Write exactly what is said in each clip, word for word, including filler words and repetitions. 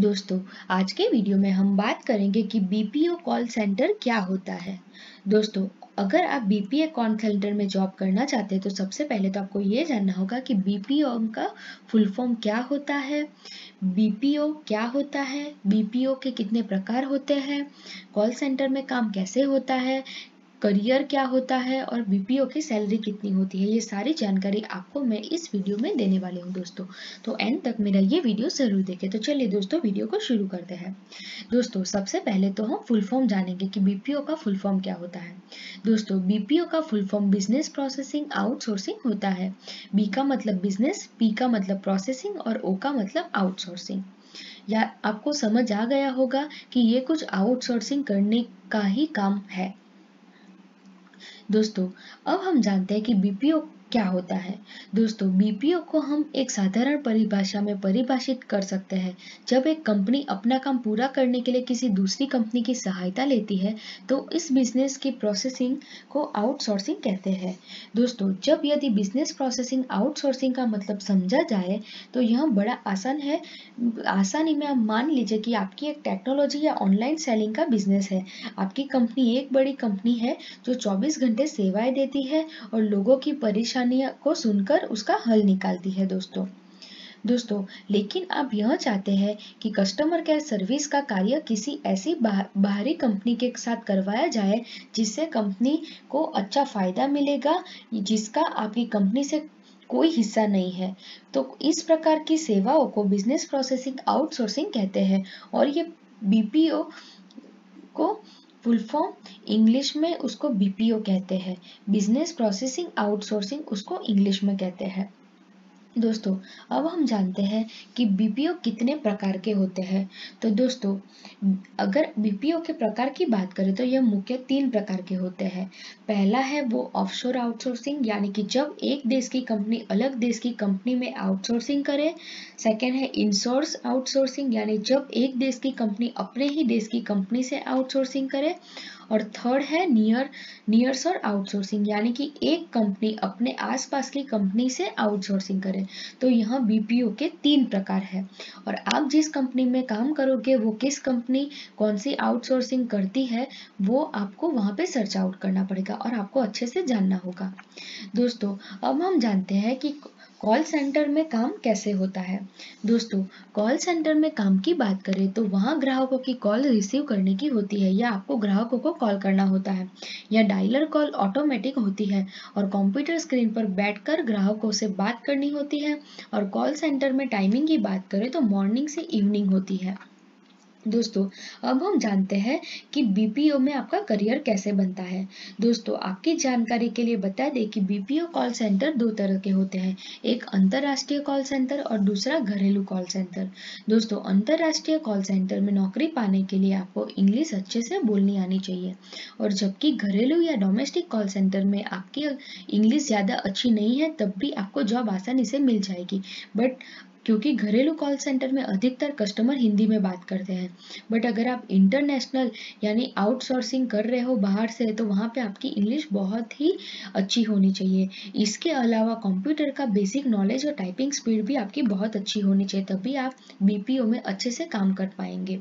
दोस्तों आज के वीडियो में हम बात करेंगे कि बीपीओ कॉल सेंटर क्या होता है। दोस्तों अगर आप बीपीओ कॉल सेंटर में जॉब करना चाहते हैं तो सबसे पहले तो आपको ये जानना होगा कि बीपीओ का फुल फॉर्म क्या होता है, बीपीओ क्या होता है, बीपीओ के कितने प्रकार होते हैं, कॉल सेंटर में काम कैसे होता है, करियर क्या होता है और बीपीओ की सैलरी कितनी होती है। ये सारी जानकारी आपको मैं इस वीडियो में देने वाली हूँ दोस्तों, तो एंड तक मेरा ये वीडियो जरूर देखें। तो चलिए दोस्तों वीडियो को शुरू करते हैं। दोस्तों सबसे पहले तो हम फुल फॉर्म जानेंगे कि बीपीओ का फुल फॉर्म क्या होता है। दोस्तों बीपीओ का full form business processing outsourcing होता है। बी का मतलब बिजनेस, पी का मतलब प्रोसेसिंग और ओ का मतलब आउटसोर्सिंग। या आपको समझ आ गया होगा कि ये कुछ आउटसोर्सिंग करने का ही काम है। दोस्तों अब हम जानते हैं कि बीपीओ क्या होता है। दोस्तों बीपीओ को हम एक साधारण परिभाषा में परिभाषित कर सकते हैं। जब एक कंपनी अपना काम पूरा करने के लिए किसी दूसरी कंपनी की सहायता लेती है तो इस बिजनेस की प्रोसेसिंग को आउटसोर्सिंग कहते हैं। दोस्तों जब यदि बिजनेस प्रोसेसिंग आउटसोर्सिंग का मतलब समझा जाए तो यह बड़ा आसान है। आसानी में आप मान लीजिए कि आपकी एक टेक्नोलॉजी या ऑनलाइन सेलिंग का बिजनेस है। आपकी कंपनी एक बड़ी कंपनी है जो चौबीस घंटे सेवाएं देती है और लोगों की परेशानी को सुनकर उसका हल निकालती है। दोस्तों दोस्तों लेकिन आप यह चाहते हैं कि कस्टमर केयर सर्विस का कार्य किसी ऐसी बाहरी कंपनी के साथ करवाया जाए जिससे कंपनी को अच्छा फायदा मिलेगा, जिसका आपकी कंपनी से कोई हिस्सा नहीं है। तो इस प्रकार की सेवाओं को बिजनेस प्रोसेसिंग आउटसोर्सिंग कहते हैं और ये बीपीओ को फुल फॉर्म इंग्लिश में उसको बीपीओ कहते हैं, बिजनेस प्रोसेसिंग आउटसोर्सिंग उसको इंग्लिश में कहते हैं। दोस्तों अब हम जानते हैं कि बीपीओ कितने प्रकार के होते हैं। तो दोस्तों अगर बीपीओ के प्रकार की बात करें तो यह मुख्य तीन प्रकार के होते हैं। पहला है वो ऑफशोर आउटसोर्सिंग, यानी कि जब एक देश की कंपनी अलग देश की कंपनी में आउटसोर्सिंग करे। सेकेंड है इनसोर्स आउटसोर्सिंग, यानी जब एक देश की कंपनी अपने ही देश की कंपनी से आउटसोर्सिंग करे। और थर्ड है नियर नियरशोर आउटसोर्सिंग, यानी कि एक कंपनी अपने आसपास की कंपनी से आउटसोर्सिंग करे। तो यहाँ बीपीओ के तीन प्रकार है। और आप जिस कंपनी में काम करोगे वो किस कंपनी कौन सी आउटसोर्सिंग करती है वो आपको वहाँ पे सर्च आउट करना पड़ेगा और आपको अच्छे से जानना होगा। दोस्तों अब हम जानते हैं कि कॉल सेंटर में काम कैसे होता है। दोस्तों कॉल सेंटर में काम की बात करें तो वहाँ ग्राहकों की कॉल रिसीव करने की होती है या आपको ग्राहकों को कॉल करना होता है। या डायलर कॉल ऑटोमेटिक होती है और कंप्यूटर स्क्रीन पर बैठकर ग्राहकों से बात करनी होती है। और कॉल सेंटर में टाइमिंग की बात करें तो मॉर्निंग से इवनिंग होती है। दोस्तों अब हम जानते हैं कि बीपीओ में आपका करियर कैसे बनता है। दोस्तों आपकी जानकारी के लिए बता दें कि बीपीओ कॉल सेंटर दो तरह के होते हैं, एक अंतर्राष्ट्रीय कॉल सेंटर और दूसरा घरेलू कॉल सेंटर। दोस्तों अंतर्राष्ट्रीय कॉल सेंटर में नौकरी पाने के लिए आपको इंग्लिश अच्छे से बोलनी आनी चाहिए, और जबकि घरेलू या डोमेस्टिक कॉल सेंटर में आपकी इंग्लिश ज़्यादा अच्छी नहीं है तब भी आपको जॉब आसानी से मिल जाएगी। बट क्योंकि घरेलू कॉल सेंटर में अधिकतर कस्टमर हिंदी में बात करते हैं, बट अगर आप इंटरनेशनल यानी आउटसोर्सिंग कर रहे हो बाहर से तो वहाँ पे आपकी इंग्लिश बहुत ही अच्छी होनी चाहिए। इसके अलावा कंप्यूटर का बेसिक नॉलेज और टाइपिंग स्पीड भी आपकी बहुत अच्छी होनी चाहिए, तभी आप बीपीओ में अच्छे से काम कर पाएंगे।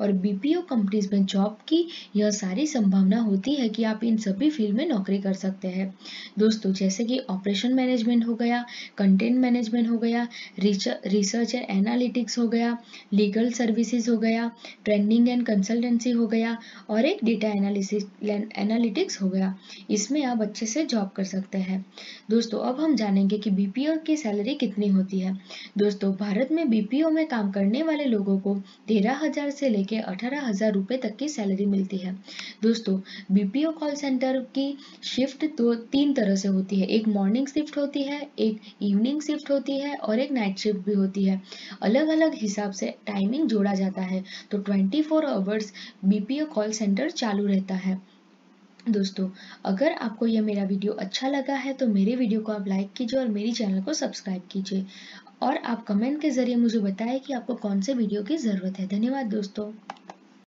और बीपीओ कंपनीज में जॉब की यह सारी संभावना होती है कि आप इन सभी फील्ड में नौकरी कर सकते हैं। दोस्तों जैसे कि ऑपरेशन मैनेजमेंट हो गया, कंटेंट मैनेजमेंट हो गया, रिसर्च रिसर्च एंड एनालिटिक्स हो गया, लीगल सर्विसेज हो गया, ट्रेंडिंग एंड कंसल्टेंसी हो गया और एक डेटा एनालिसिस एनालिटिक्स हो गया। इसमें आप अच्छे से जॉब कर सकते हैं। दोस्तों अब हम जानेंगे कि बीपीओ की सैलरी कितनी होती है। दोस्तों भारत में बीपीओ में काम करने वाले लोगों को तेरह हजार से लेकर अठारह हजार रुपये तक की सैलरी मिलती है। दोस्तों बीपीओ कॉल सेंटर की शिफ्ट तो तीन तरह से होती है, एक मॉर्निंग शिफ्ट होती है, एक इवनिंग शिफ्ट होती है और एक नाइट शिफ्ट भी होती है। अलग अलग हिसाब से टाइमिंग जोड़ा जाता है। तो चौबीस आवर्स बीपीओ कॉल सेंटर चालू रहता है। दोस्तों अगर आपको यह मेरा वीडियो अच्छा लगा है तो मेरे वीडियो को आप लाइक कीजिए और मेरी चैनल को सब्सक्राइब कीजिए, और आप कमेंट के जरिए मुझे बताएं कि आपको कौन से वीडियो की जरूरत है। धन्यवाद दोस्तों।